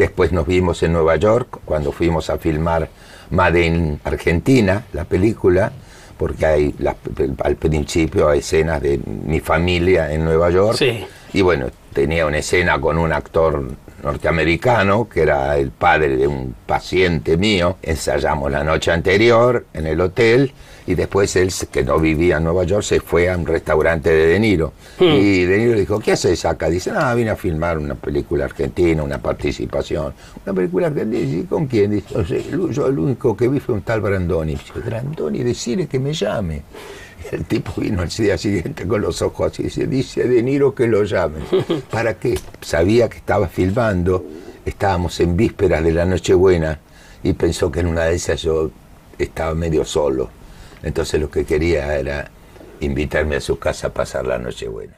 Después nos vimos en Nueva York cuando fuimos a filmar Madden Argentina, la película, porque hay al principio hay escenas de mi familia en Nueva York. Sí. Y bueno, tenía una escena con un actor norteamericano que era el padre de un paciente mío. Ensayamos la noche anterior en el hotel y después él, que no vivía en Nueva York, se fue a un restaurante de De Niro. Y De Niro le dijo: ¿qué haces acá? Dice: nada, vine a filmar una película argentina, una participación. ¿Una película argentina? ¿Y con quién? Dice: no sé, yo el único que vi fue un tal Brandoni. Dice: Brandoni, decirle que me llame. El tipo vino al día siguiente con los ojos así, dice De Niro que lo llamen. ¿Para qué? Sabía que estaba filmando, estábamos en vísperas de la Nochebuena y pensó que en una de esas yo estaba medio solo. Entonces lo que quería era invitarme a su casa a pasar la Nochebuena.